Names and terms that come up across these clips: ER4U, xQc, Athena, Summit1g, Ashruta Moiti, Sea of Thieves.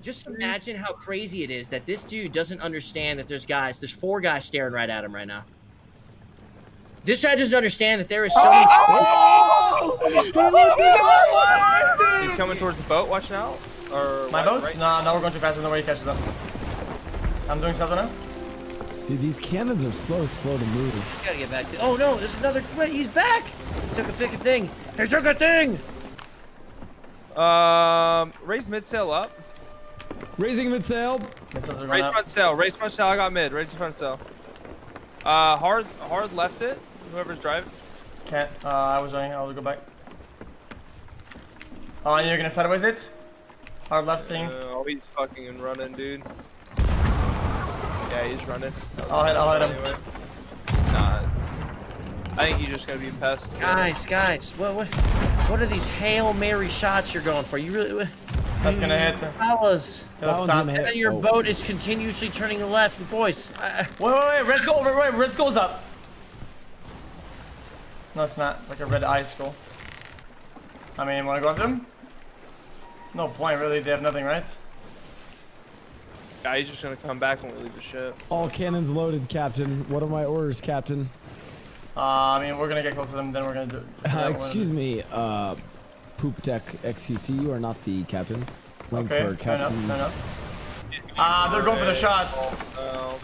Just imagine how crazy it is that this dude doesn't understand that there's 4 guys staring right at him right now. This guy doesn't understand that there is so many. Oh! He's coming towards the boat. Watch out. Or my boat? Right? Nah, we're going too fast. There's no way he catches up. I'm doing something now. Dude, these cannons are slow to move. Gotta get back to. Oh no, there's another. Wait, he's back. He took a freaking thing. He took a thing. Raise mid sail up. Raising mid sail. Raise front sail. Raise front sail. I got mid. Raise front sail. Hard left it. Whoever's driving. Can't. I was running. I'll go back. Oh, you're gonna sideways it? Hard left thing. Oh, he's fucking running, dude. Yeah, he's running. I'll hit him. Anyway. Nah, it's... I think he's just gonna be pest. Guys, what are these Hail Mary shots you're going for? You really? That's gonna hit him. Fellas. And then your boat is continuously turning left, boys. Wait, red skull, wait, red skull's up. No, it's not. Like a red eye skull. I mean, wanna go after him? No point, really. They have nothing, right? Yeah, he's just gonna come back when we leave the ship. All cannons loaded, Captain. What are my orders, Captain? I mean, we're gonna get close to them, then we're gonna do it. Excuse me, Poop Tech XQC, you are not the captain. Waiting okay, for Captain. Fair enough. They're going for the shots. Oh,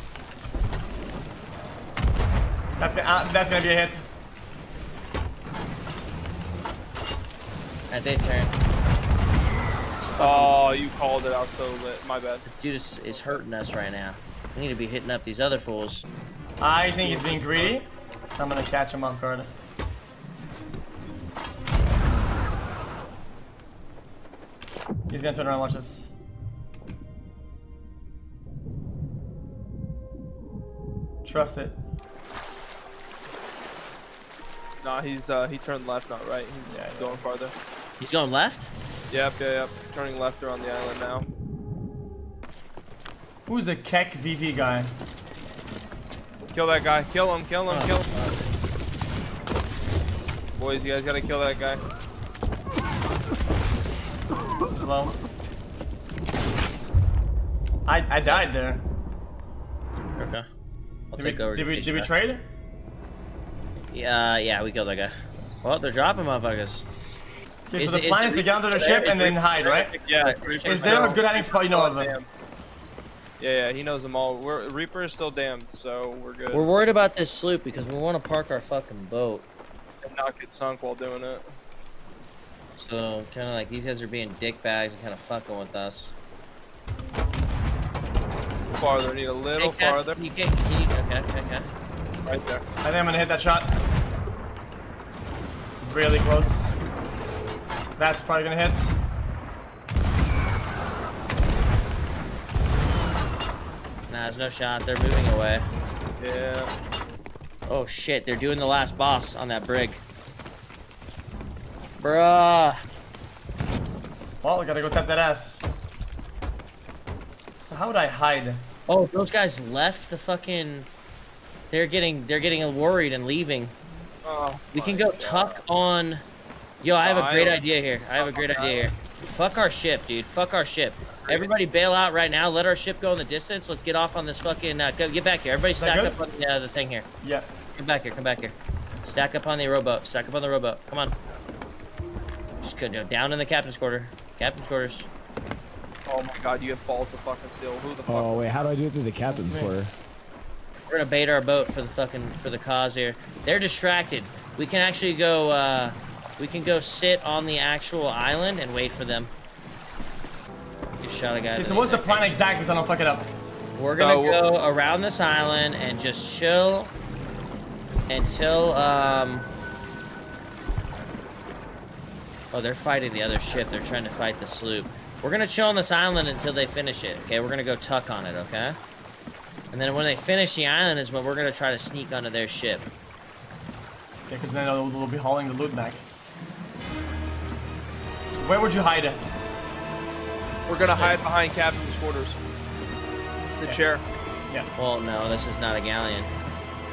no. That's gonna be a hit. And they turn. Oh, you called it out so lit. My bad. Dude is hurting us right now. We need to be hitting up these other fools. I think he's being greedy. I'm gonna catch him off guard. He's gonna turn around and watch this. Trust it. Nah, he's he turned left, not right. He's going farther. He's going left? Yep. Turning left, they're on the island now. Who's the Keck VV guy? Kill that guy. Kill him. Boys, you guys gotta kill that guy. Slow. I died there. Okay. I'll take over. Did we trade? Yeah, we killed that guy. Well, they're dropping motherfuckers. Okay, so the plan is to get onto the ship and then hide, right? Yeah. Is there a good hiding spot? You know of them. Yeah, he knows them all. Reaper is still damned, so we're good. We're worried about this sloop because we want to park our fucking boat and not get sunk while doing it. So, kind of like these guys are being dickbags and kind of fucking with us. Farther, need a little farther. You can't keep. Okay. Right there. I think I'm gonna hit that shot. Really close. That's probably gonna hit. Nah, there's no shot. They're moving away. Yeah. Oh shit, they're doing the last boss on that brig. Bruh. Well, we gotta go tap that ass. So how would I hide? Oh, those guys left the fucking. They're getting worried and leaving. Oh. We can go tuck on. Yo, I have a great idea here. Fuck our ship, dude. Fuck our ship. Everybody bail out right now. Let our ship go in the distance. Let's get off on this fucking. Get back here. Everybody stack up on the thing here. Yeah. Come back here. Stack up on the rowboat. Come on. Just couldn't go down in the captain's quarter. Oh my god, you have balls of fucking steel. Who the fuck? Oh wait, how do I do it through the captain's quarter? We're gonna bait our boat for the fucking cause here. They're distracted. We can actually go. We can go sit on the actual island and wait for them. You shot a guy. Okay, so what's the plan exactly? Because I don't fuck it up. We're gonna go around this island and just chill until Oh, they're fighting the other ship. They're trying to fight the sloop. We're gonna chill on this island until they finish it. Okay, we're gonna go tuck on it. Okay, and then when they finish the island is when we're gonna try to sneak onto their ship. Yeah, because then they'll be hauling the loot back. Where would you hide it? We're gonna hide behind captain's quarters. The chair. Yeah. Well, no, this is not a galleon.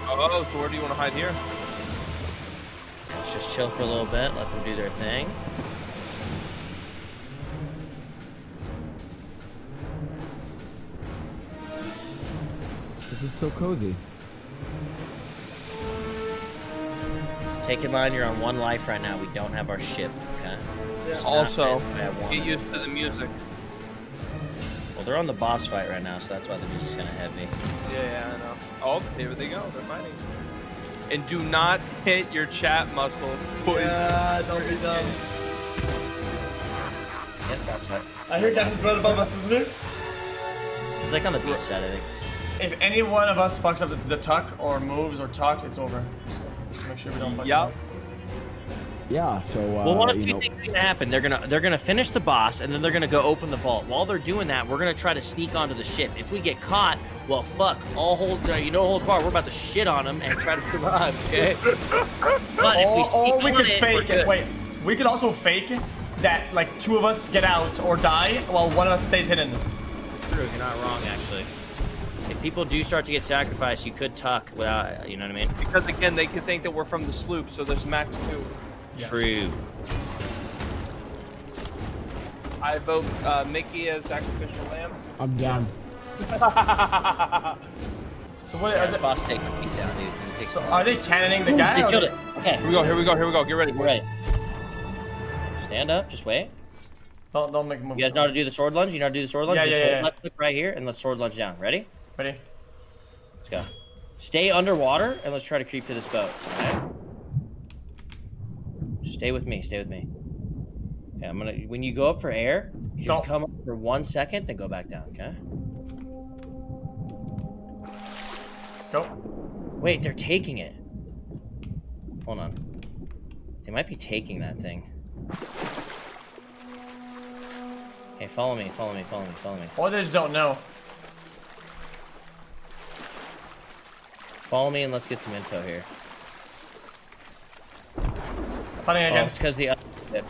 Oh, so where do you want to hide here? Let's just chill for a little bit. Let them do their thing. This is so cozy. Take in mind, you're on one life right now. We don't have our ship, okay? Yeah. Also, get used to the music. Well, they're on the boss fight right now, so that's why the music's kind of heavy. Yeah, I know. Oh, here they go. They're fighting. And do not hit your chat muscle, boys. Yeah, don't do that. I hear Captain's voted above us, isn't it? He's like on the beach side, I think. If any one of us fucks up the tuck or moves or talks, it's over. So just make sure we don't fuck up. Yeah, so well, one of two things is gonna happen. They're gonna finish the boss, and then they're gonna go open the vault. While they're doing that, we're gonna try to sneak onto the ship. If we get caught, well, fuck, all hold, you know, hold far. We're about to shit on them and try to survive. Okay. But if we sneak on, we could fake it. Wait, we could also fake that, like, two of us get out or die, while one of us stays hidden. True, you're not wrong, actually. If people do start to get sacrificed, you could tuck without, you know what I mean? Because again, they could think that we're from the sloop, so there's max 2. True. I vote Mickey as sacrificial lamb. I'm down. So what are the boss taking me down, dude? So are they cannoning the guy? They killed it. Okay. Here we go. Here we go. Here we go. Get ready. Get ready. Stand up. Just wait. Don't make a move. You guys know how to do the sword lunge. You know how to do the sword lunge. Yeah. Left click right here and let's sword lunge down. Ready? Ready. Let's go. Stay underwater and let's try to creep to this boat. All right? Stay with me. Stay with me. Okay, I'm gonna. When you go up for air, you just come up for 1 second, then go back down. Okay. Go. Wait, they're taking it. Hold on. They might be taking that thing. Okay, follow me. Follow me. Follow me. Follow me. Or they just don't know. Follow me and let's get some info here. Again. Oh, it's because the other ship,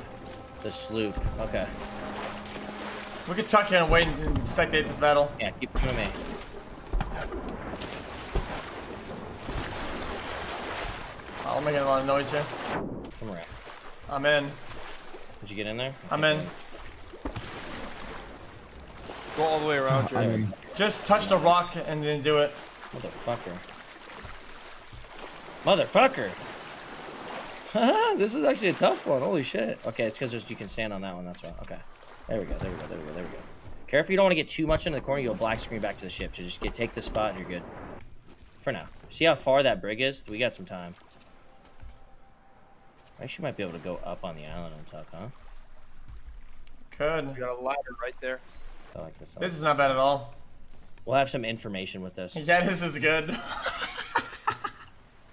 the sloop. Okay. We could tuck here and wait and sectate this battle. Yeah, keep it with me. I'll make a lot of noise here. Come around. I'm in. Did you get in there? I'm in. Go all the way around, Jerry. Just touch the rock and then do it. Motherfucker. Motherfucker! This is actually a tough one. Holy shit. Okay, it's because you can stand on that one. That's right. Okay. There we go. There we go. There we go. There we go. Careful, you don't want to get too much into the corner. You'll black screen back to the ship. So just take the spot and you're good. For now. See how far that brig is? We got some time. I actually might be able to go up on the island and tuck, huh? Good. We got a ladder right there. I like this. This is not bad at all. We'll have some information with this. Yeah, this is good.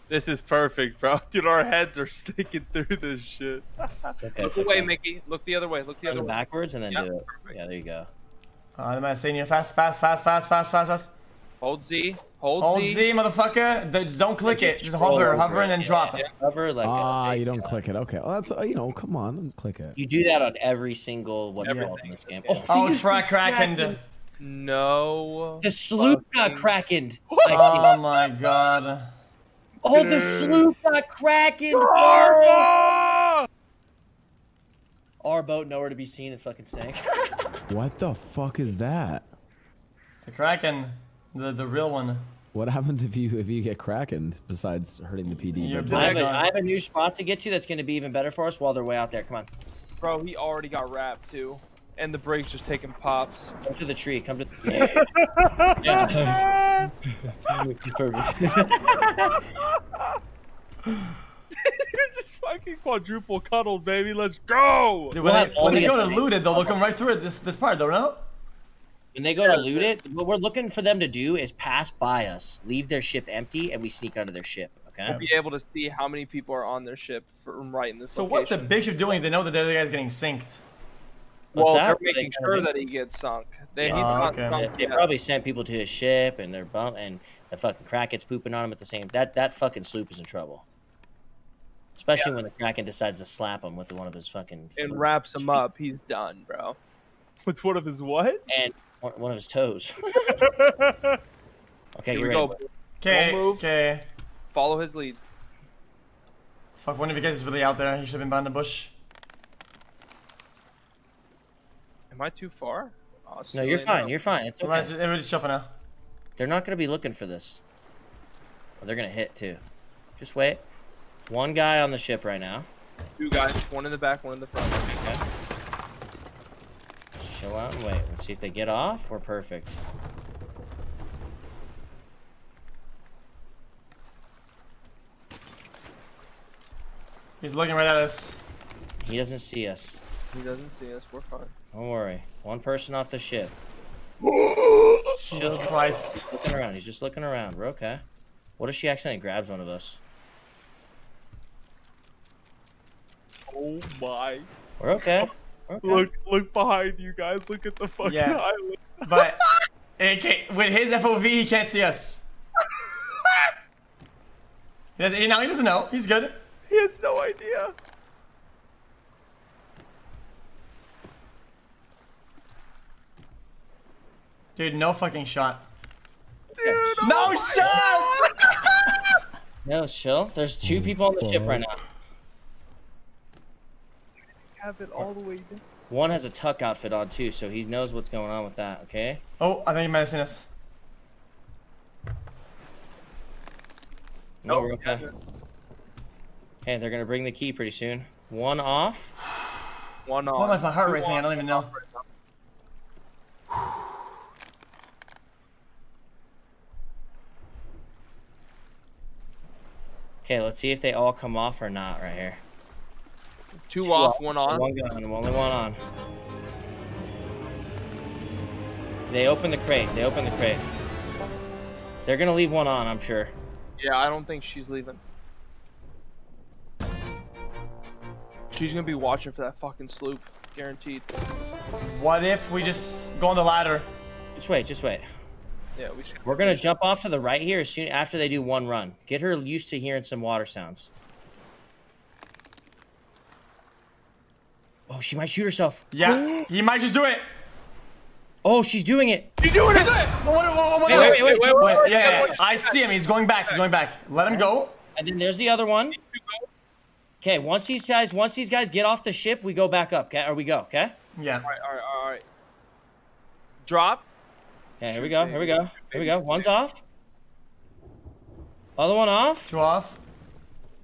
This is perfect, bro. Dude, our heads are sticking through this shit. Okay, look away, Mickey. Look the other way. Look the other way. Backwards and then do it. Perfect. Yeah, there you go. I'm not seeing you. Fast, fast, fast, fast, fast, fast, fast. Hold Z. Hold Z. Hold Z, motherfucker. Don't click it. Just hover and then drop it. Hover like you don't click it. Okay. Well, that's come on, click it. You do that on every single what's called in this game. Oh, Krakened. No. The sloop got Krakened. Oh my god. Oh, the sloop got Kraken! Oh! Our boat nowhere to be seen and fucking sank. What the fuck is that? The Kraken, the real one. What happens if you get Krakened? Besides hurting the PD, I have a new spot to get to that's going to be even better for us while they're way out there. Come on, bro. He already got wrapped too, and the brig's just taking pops. Come to the tree. Come to the tree. Yeah. You're just fucking quadruple cuddled, baby. Let's go. Dude, when they go to loot it, they'll come right through it. This part, though, no? When they go to loot it, what we're looking for them to do is pass by us, leave their ship empty, and we sneak onto their ship. Okay. We'll be able to see how many people are on their ship from right in this location. So what's the big ship doing? They know that the other guy's getting synced. Well, they're making sure that he gets sunk. They probably sent people to his ship, and they're and the fucking Kraken's pooping on him at the same. That fucking sloop is in trouble. Especially when the Kraken decides to slap him with one of his fucking and wraps him up. He's done, bro. With one of his what? And one of his toes. Okay, here we go. Okay. Follow his lead. Fuck, one of you guys is really out there. He should have been behind the bush. Am I too far? Oh, no, you're fine. You're fine. It's okay. Everybody's shuffling now. They're not going to be looking for this. Oh, they're going to hit, too. Just wait. One guy on the ship right now. Two guys. One in the back, one in the front. Okay. Just chill out and wait. Let's see if they get off. We're perfect. He's looking right at us. He doesn't see us. He doesn't see us. We're fine. Don't worry. One person off the ship. Jesus Christ. Looking around. He's just looking around. We're okay. What if she accidentally grabs one of us? Oh my. We're okay. We're okay. Look behind you guys. Look at the fucking island. But it can't, with his FOV, he can't see us. He doesn't, he doesn't know. He's good. He has no idea. Dude, no fucking shot. Dude, no shot! No, chill. There's two people on the ship right now. Have it all the way down. One has a tuck outfit on too, so he knows what's going on with that, okay? Oh, I think he might have seen us. No, we're okay. Okay, they're gonna bring the key pretty soon. One off. One off. Why is my heart racing? I don't even know. Okay, let's see if they all come off or not right here. Two off, one on. One gun, only one on. They open the crate. They open the crate. They're going to leave one on, I'm sure. Yeah, I don't think she's leaving. She's going to be watching for that fucking sloop. Guaranteed. What if we just go on the ladder? Just wait, just wait. Yeah, we're going to jump off to the right here as soon after they do one run. Get her used to hearing some water sounds. Oh, she might shoot herself. Yeah, he might just do it. Oh, she's doing it. She's doing it. Wait. Yeah, I see him. He's going back. He's going back. Let him go. And then there's the other one. Okay, once these guys get off the ship, we go back up. Okay, or we go. Okay. Yeah. All right. Drop. Okay, here we go, here we go, here we go. One's off. Other one off. Two off.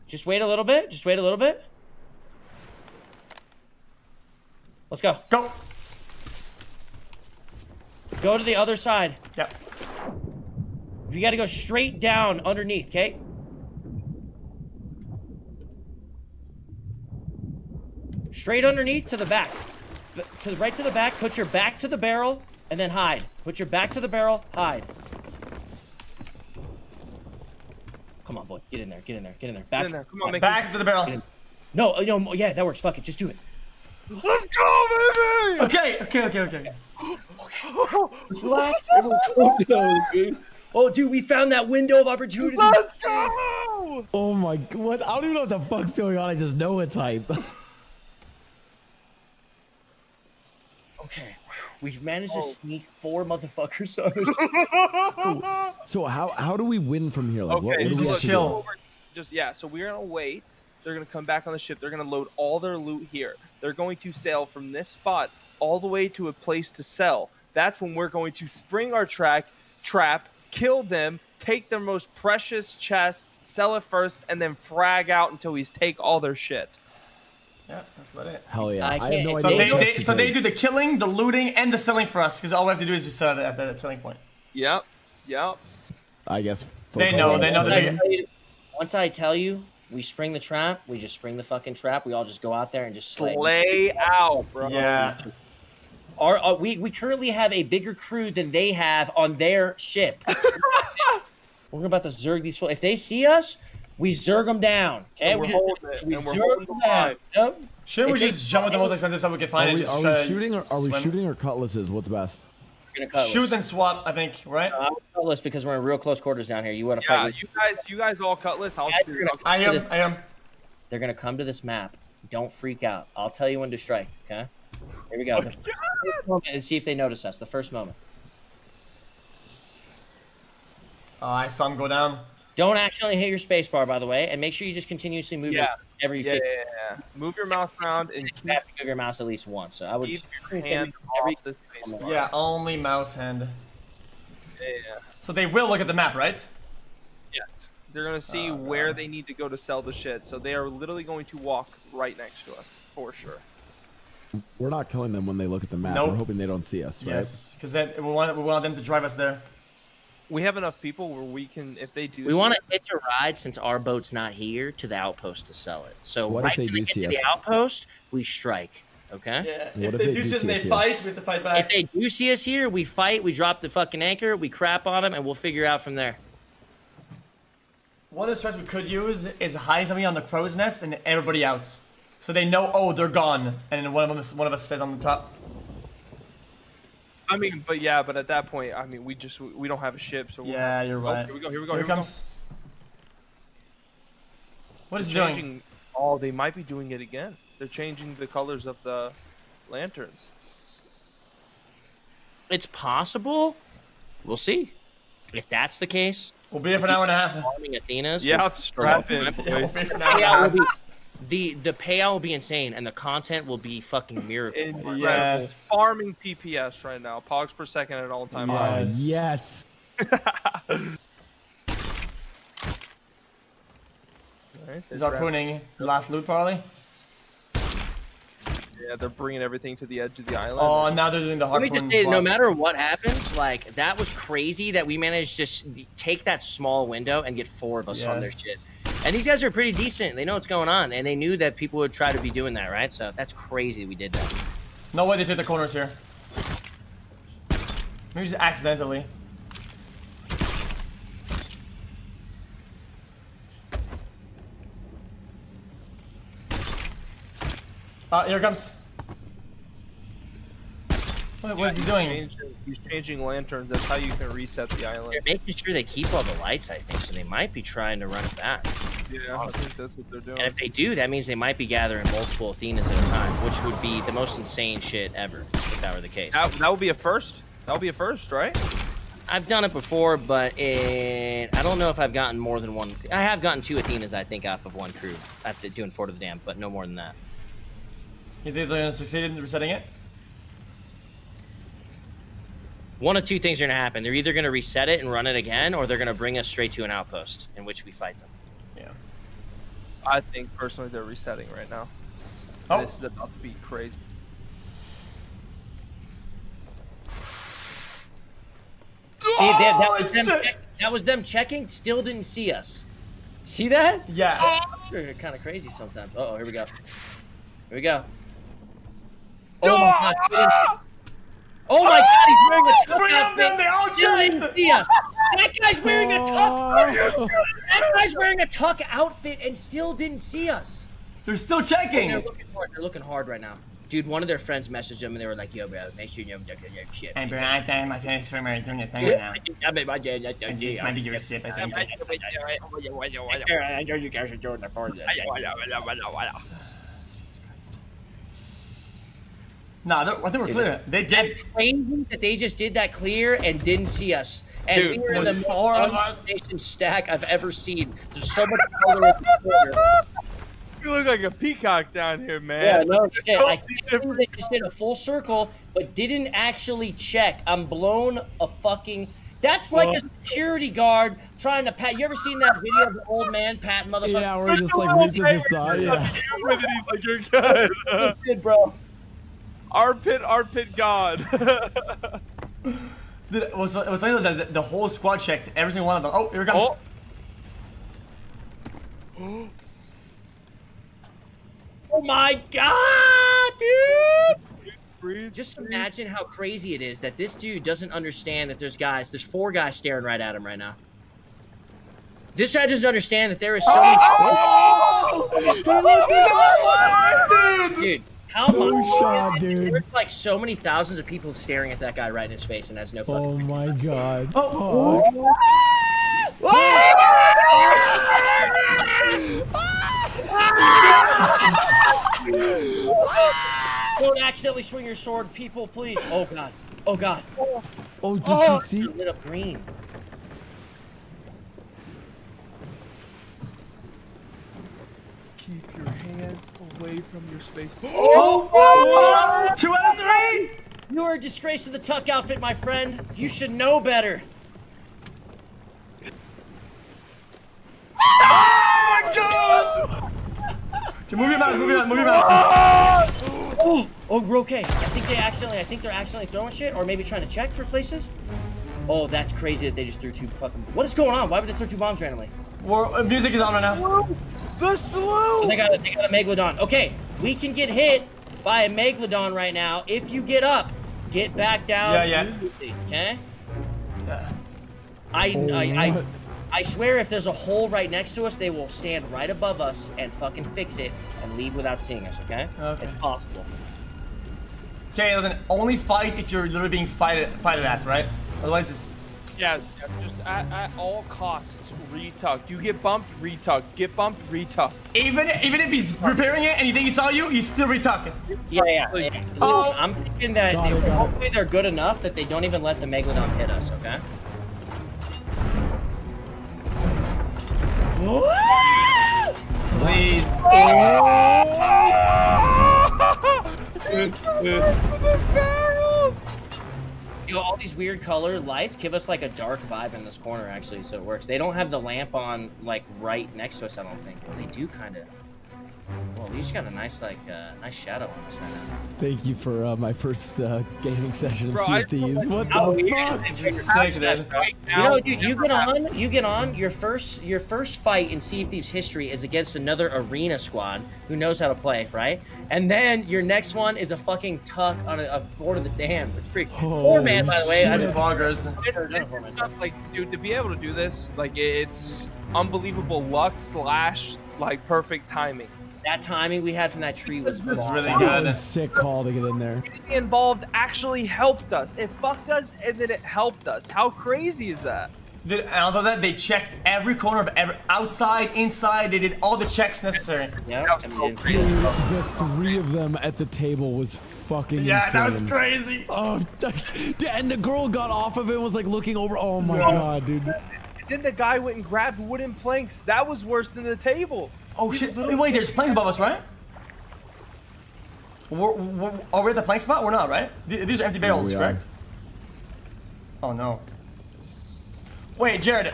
Just wait a little bit, just wait a little bit. Let's go. Go! Go to the other side. Yep. You gotta go straight down underneath, okay? Straight underneath to the back. To the right to the back, put your back to the barrel. And then hide. Put your back to the barrel, hide. Come on, boy. Get in there, get in there, get in there. Back, in there. Come on, back to the barrel. No, no, yeah, that works. Fuck it, just do it. Let's go, baby! Okay. Okay. Relax. Oh, dude, we found that window of opportunity. Let's go! Oh my God, I don't even know what the fuck's going on. I just know it's hype. Okay. We've managed to sneak four motherfuckers out. So how do we win from here? Like, okay, what do we just chill. So we're gonna wait. They're gonna come back on the ship. They're gonna load all their loot here. They're going to sail from this spot all the way to a place to sell. That's when we're going to spring our trap, kill them, take their most precious chest, sell it first, and then frag out until we take all their shit. Yeah, that's about it. Hell yeah. I have no idea. So they do the killing, the looting, and the selling for us, because all we have to do is just sell it at that selling point. Yep. I guess. They know the big... Once I tell you, we spring the trap, we just spring the fucking trap, we all just go out there and just slay. Slay out, bro. Yeah. We currently have a bigger crew than they have on their ship. We're about to zerg these fools. If they see us... We zerg them down. Okay, we zerg them down. Yep. Shouldn't we just jump at the most expensive stuff we can find? Are we shooting or cutlasses? What's best? We're gonna shoot and swap, I think, right? Cutlass, because we're in real close quarters down here. You want to fight? Yeah, you guys all cutlass. I'll shoot. I am. They're gonna come to this map. Don't freak out. I'll tell you when to strike. Okay. Here we go. And see if they notice us. The first moment. I saw him go down. Don't accidentally hit your space bar, by the way, and make sure you just continuously move your every few. Yeah. Move your mouse around and you have to move your mouse at least once. So I would keep your hand off the space bar. Yeah, only mouse hand. Yeah. So they will look at the map, right? Yes. They're going to see where they need to go to sell the shit. So they are literally going to walk right next to us, for sure. We're not killing them when they look at the map. Nope. We're hoping they don't see us, right? Yes, because we want them to drive us there. We have enough people where we can, if they do... We want to hitch a ride, since our boat's not here, to the outpost to sell it. So what if they do see us? To the outpost, we strike, okay? Yeah. What if they do see us and they fight, we have to fight back. If they do see us here, we fight, we drop the fucking anchor, we crap on them, and we'll figure out from there. One of the strats we could use is hide something on the crow's nest and everybody out. So they know, oh, they're gone, and one of us stays on the top. I mean, but yeah, but at that point, I mean, we don't have a ship, so we're yeah, you're right. Here we go. Here we go. What is he doing? Oh, they might be doing it again. They're changing the colors of the lanterns. It's possible. We'll see. If that's the case, we'll be here for an hour and a half. Athena's. Yeah, I'm strapping. The payout will be insane, and the content will be fucking miracle. Yes. Farming PPS right now. Pogs per second at all time highs. Yes. Right, is our pooning the last loot, probably? Yeah, they're bringing everything to the edge of the island. Oh, now they're doing the hard. Let me just say, no matter what happens, like, that was crazy that we managed to just take that small window and get four of us on their shit. And these guys are pretty decent. They know what's going on, and they knew that people would try to be doing that, right? So that's crazy we did that. No way they took the corners here. Maybe just accidentally. Here it comes. What is he doing? He's changing lanterns. That's how you can reset the island. They're making sure they keep all the lights, I think, so they might be trying to run it back. Yeah, honestly. I think that's what they're doing. And if they do, that means they might be gathering multiple Athenas at a time, which would be the most insane shit ever, if that were the case. That would be a first. That would be a first, right? I've done it before, but I don't know if I've gotten more than one. I have gotten two Athenas, I think, off of one crew after doing Fort of the Dam, but no more than that. You think they're going to succeed in resetting it? One of two things are going to happen. They're either going to reset it and run it again, or they're going to bring us straight to an outpost in which we fight them. Yeah. I think, personally, they're resetting right now. Oh. This is about to be crazy. See, that was them checking, still didn't see us. See that? Yeah. They're kind of crazy sometimes. Uh-oh, here we go. Here we go. Oh, my God. Oh my God, he's wearing a top hat. That guy's wearing a tuck. That guy's wearing a tuck outfit and still didn't see us. They're still checking. They're looking hard. They're looking hard right now. Dude, one of their friends messaged them and they were like, "Yo, bro, make sure you don't get your shit." Hey, bro, I think my favorite streamer is doing a thing right now. This might be your ship. I think. I know you guys are doing the part. Nah, I think we're clear. They did. It's crazy that they just did that clear and didn't see us. And dude, we were in the most domination stack I've ever seen. There's so much color in the corner. You look like a peacock down here, man. Yeah, no shit. I can't believe they just did a full circle, but didn't actually check. I'm blown a fucking... That's like a security guard trying to pat. You ever seen that video of the old man patting motherfuckers? Yeah, we're just like reaching inside. Yeah. He's like, you're good. You're good, bro. Armpit God. Dude, what's funny was that the whole squad checked every single one of them. Oh, here it comes. Oh. Oh my God, dude! Just imagine how crazy it is that this dude doesn't understand that there's 4 guys staring right at him right now. This guy doesn't understand that there is so many. Oh! Dude. How much? Shot, dude. There's like so many thousands of people staring at that guy right in his face and has no fucking. Oh my God. Oh. Don't accidentally swing your sword, people, please. Oh God. Oh God. Oh, did you see? It lit up green. Keep your hands away from your space. Oh! 2 out of 3! You are a disgrace to the tuck outfit, my friend. You should know better. Oh my god! Okay, move your mouse, move your mouse, move your mouse. Oh, oh, we're okay. I think they're accidentally throwing shit, or maybe trying to check for places. Oh, that's crazy that they just threw two fucking. What is going on? Why would they throw two bombs randomly? Well, music is on right now. The slow. They got a megalodon. Okay, we can get hit by a megalodon right now. If you get up, get back down. Yeah, yeah. Okay. Yeah. I swear, if there's a hole right next to us, they will stand right above us and fucking fix it and leave without seeing us, okay? Okay. It's possible. Okay, listen, only fight if you're literally being fighted at, right? Otherwise it's... Yeah, just at all costs, retuck. You get bumped, retuck. Get bumped, retuck. Even if he's repairing it and you think he saw you, he's still retucking. Yeah. Oh. I'm thinking that hopefully they're good enough that they don't even let the megalodon hit us, okay? Please. You know, all these weird color lights give us like a dark vibe in this corner, actually, so it works. They don't have the lamp on like right next to us, I don't think. Well, they do kind of. Well, we just got a nice like nice shadow on us right now. Thank you for my first gaming session of Sea of Thieves. What the fuck? It's sick, right now. You know, dude, you get on. Your first fight in Sea of Thieves history is against another arena squad who knows how to play, right? And then your next one is a fucking tuck on a Fort of the Dam. It's pretty poor, man. By the way, I'm it's stuff like, dude, to be able to do this, like, it's unbelievable luck slash like perfect timing. That timing we had from that tree was really good. That was a sick call to get in there. Getting involved actually helped us. It fucked us and then it helped us. How crazy is that? Dude, and although that they checked every corner of every outside, inside, they did all the checks necessary. Yeah, dude, the three of them at the table was fucking insane. Yeah, that was crazy. Oh, and the girl got off of it and was like looking over. Oh my god, dude. And then the guy went and grabbed wooden planks. That was worse than the table. Oh shit, wait, there's planks above us, right? Are we at the plank spot? We're not, right? These are empty barrels, correct? Are. Oh no. Wait, Jared,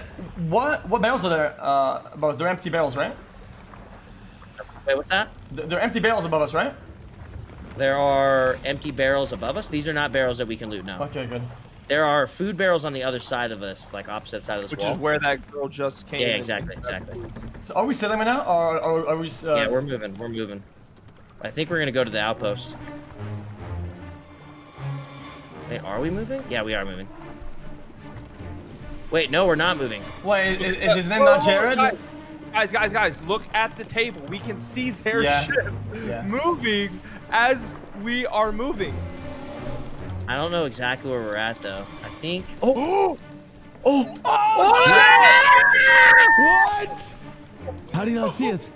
what barrels are there above us? They're empty barrels, right? Wait, what's that? They're empty barrels above us, right? There are empty barrels above us? These are not barrels that we can loot now. Okay, good. There are food barrels on the other side of us, like opposite side of this wall. Which is where that girl just came. Yeah, exactly. So are we sailing right now, or are we? Yeah, we're moving. I think we're gonna go to the outpost. Wait, are we moving? Yeah, we are moving. Wait, no, we're not moving. Wait, is his name not Jared? Guys, look at the table. We can see their ship moving as we are moving. I don't know exactly where we're at though. I think. Oh! What? How do you not see us?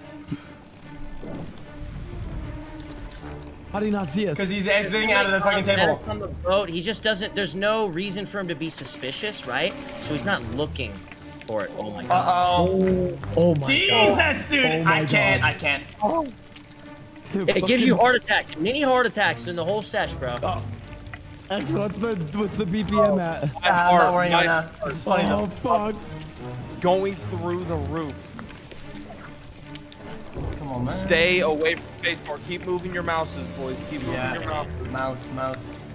How do you not see us? Because he's exiting out of the fucking table. From the boat. He just doesn't. There's no reason for him to be suspicious, right? So he's not looking for it. Oh my god. Oh my god. Jesus, dude! Oh I can't. Oh. It gives you heart attacks. Many heart attacks in the whole sesh, bro. Oh. What's the BPM at? I'm not worrying right now. This is funny though. Fuck. Going through the roof. Come on, man. Stay away from the spacebar. Keep moving your mouses, boys. Keep moving your mouses. Mouse.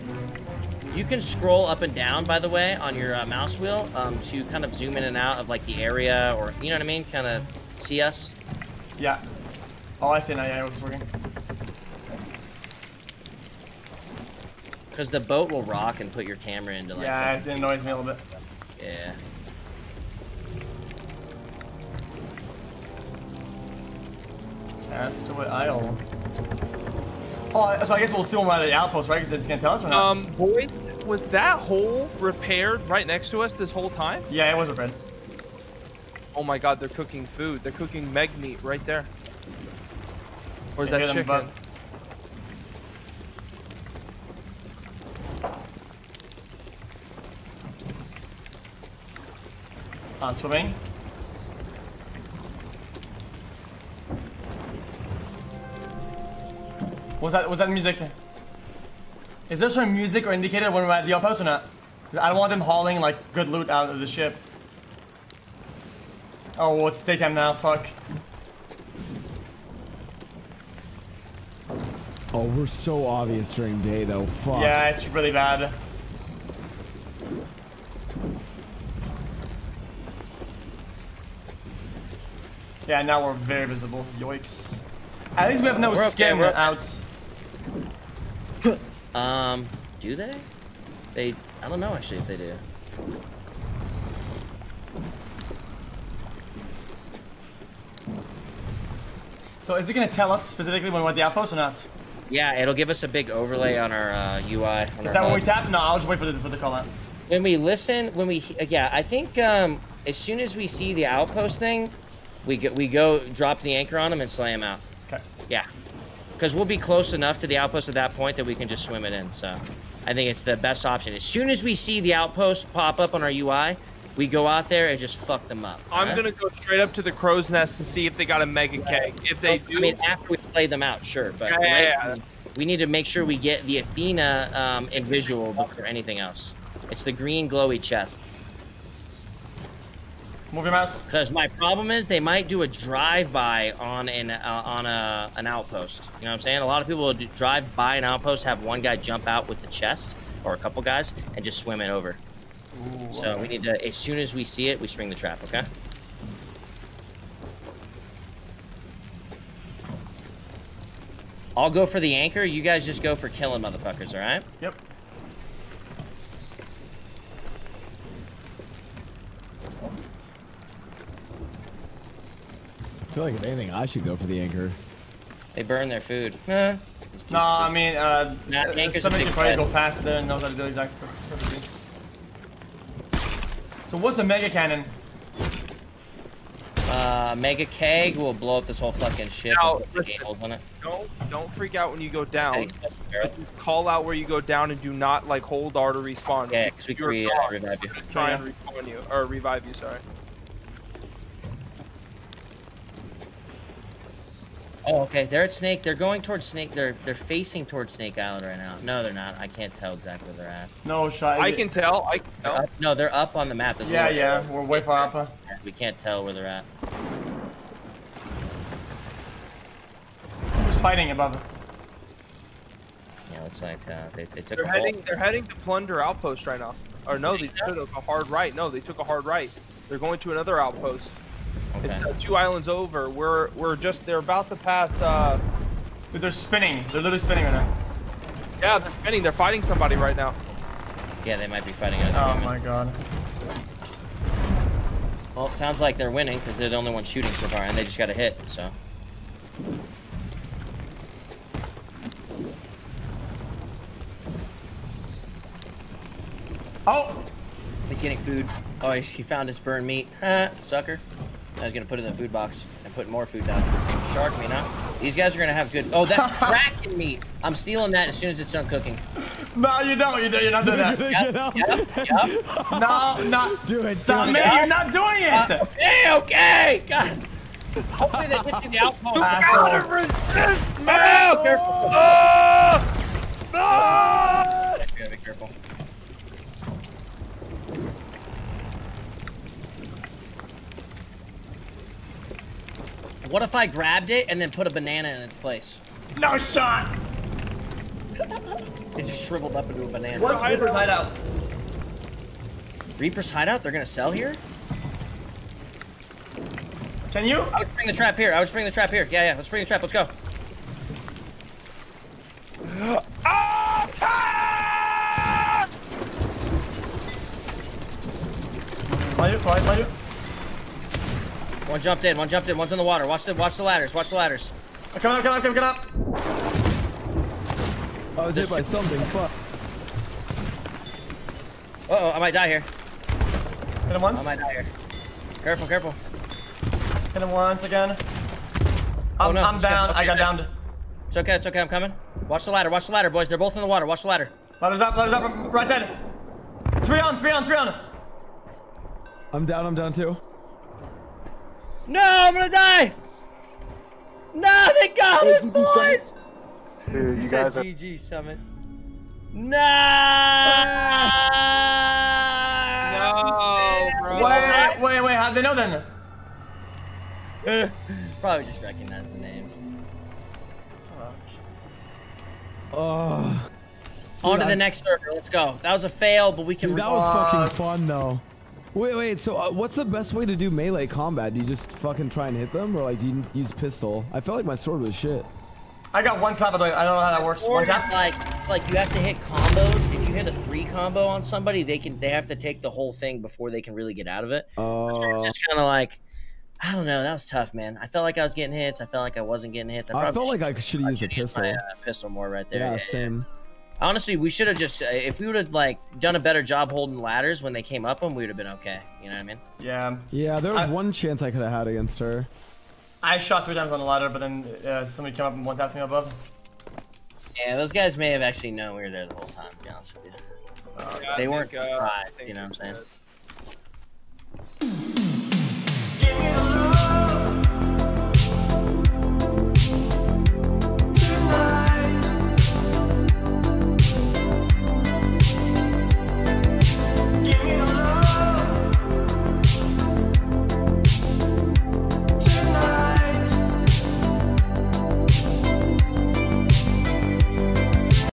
You can scroll up and down, by the way, on your mouse wheel to kind of zoom in and out of like the area, or you know what I mean? Kind of see us. Yeah. Oh, I see now. Yeah, it was working. Because the boat will rock and put your camera into like... Yeah, it annoys me a little bit. Yeah. As to what aisle... Oh, so I guess we'll see when we're at the outpost, right? Because it's going to tell us or not? Boyd, was that hole repaired right next to us this whole time? Yeah, it was repaired. Oh my god, they're cooking food. They're cooking meg meat right there. Where's that chicken? I'm swimming. Was that music? Is there some music or indicator when we're at the outpost or not? I don't want them hauling like good loot out of the ship. Oh, it's daytime now, fuck. Oh, we're so obvious during day though, fuck. Yeah, it's really bad. Yeah, now we're very visible. Yoiks. At least we have no skin out. Do they? They, I don't know actually if they do. So is it gonna tell us specifically when we're at the outpost or not? Yeah, it'll give us a big overlay on our UI. Is that when we tap? No, I'll just wait for the call out. When we listen, when we yeah, I think as soon as we see the outpost thing, we go drop the anchor on them and slay them out. Okay. Yeah, because we'll be close enough to the outpost at that point that we can just swim it in. So I think it's the best option. As soon as we see the outpost pop up on our UI, we go out there and just fuck them up. I'm gonna go straight up to the crow's nest and see if they got a mega keg. If they do, I mean, after we play them out, sure. But we need to make sure we get the Athena in visual before anything else. It's the green glowy chest. Move your mouse. Because my problem is they might do a drive-by on an outpost. You know what I'm saying? A lot of people will do drive by an outpost, have one guy jump out with the chest or a couple guys, and just swim it over. Ooh, so okay. We need to, as soon as we see it, we spring the trap, okay? I'll go for the anchor. You guys just go for killing motherfuckers, all right? Yep. I feel like if anything, I should go for the anchor. They burn their food. Nah. No, I mean, somebody can probably go faster and knows how to do exactly perfectly. So what's a mega cannon? Mega keg will blow up this whole fucking ship. No, don't freak out when you go down. Okay. Call out where you go down and do not like hold R to respawn. Yeah, because we can revive you. Try and respawn you or revive you. Sorry. Oh, okay. They're at Snake. They're going towards Snake. They're facing towards Snake Island right now. No, they're not. I can't tell exactly where they're at. No shot. I can tell. I can tell. They're up. No, they're up on the map. There's yeah. We're way far up. We can't tell where they're at. Who's fighting above it? Yeah, looks like they took. They're heading to Plunder Outpost right now. Or no, they took a hard right. No, they took a hard right. They're going to another outpost. Okay. It's 2 islands over. They're about to pass. Dude, they're spinning. They're literally spinning right now. Yeah, they're spinning. They're fighting somebody right now. Yeah, they might be fighting. Oh my god. Well, it sounds like they're winning because they're the only one shooting so far, and they just got a hit. So. Oh. He's getting food. Oh, he found his burned meat. Sucker. I was gonna put it in the food box and put more food down. Shark me now. These guys are gonna have good. Oh, that's Kraken meat. I'm stealing that as soon as it's done cooking. No, you don't. You're not doing that. Yep. No, not doing it. Summit, you're not doing it. Okay. God. Hopefully they get to the outpost. Counter resist, man. Oh, careful. No. You gotta be careful. What if I grabbed it and then put a banana in its place? No shot! It just shriveled up into a banana. What's Reaper's Hideout? Reaper's Hideout? They're gonna sell here? Can you? I would spring the trap here. I would spring the trap here. Yeah, let's spring the trap. Let's go. Play you. One jumped in, one's in the water. Watch the ladders. Come up. I was hit by something, fuck. Uh-oh, I might die here. Hit him once. Careful. Hit him once again. I'm down, I got downed. It's okay, I'm coming. Watch the ladder, boys. They're both in the water, watch the ladder. Ladder's up, right side. 3 on. I'm down too. No, I'm gonna die! No, they got us, boys! Dude, you guys said GG, Summit. No! No, bro. Wait, how'd they know then? Probably just recognize the names. Fuck. On to the next server. Let's go. That was a fail, but we can. Dude, that was fucking fun though. Wait. So, what's the best way to do melee combat? Do you just fucking try and hit them, or like do you use pistol? I felt like my sword was shit. I got one tap of the. I don't know how that works. One tap. It's like you have to hit combos. If you hit a 3 combo on somebody, they have to take the whole thing before they can really get out of it. Oh. So just kind of like. I don't know. That was tough, man. I felt like I was getting hits. I felt like I wasn't getting hits. I felt like I should have used a pistol. My, pistol more right there. Yeah, same. Yeah. Honestly, we should have just if we would have like done a better job holding ladders when they came up them, we would have been okay. You know what I mean? Yeah. Yeah. There was one chance I could have had against her. I shot 3 times on the ladder, but then somebody came up and one tapped me above. Yeah, those guys may have actually known we were there the whole time. To be honest with you, they weren't surprised. You know what I'm saying?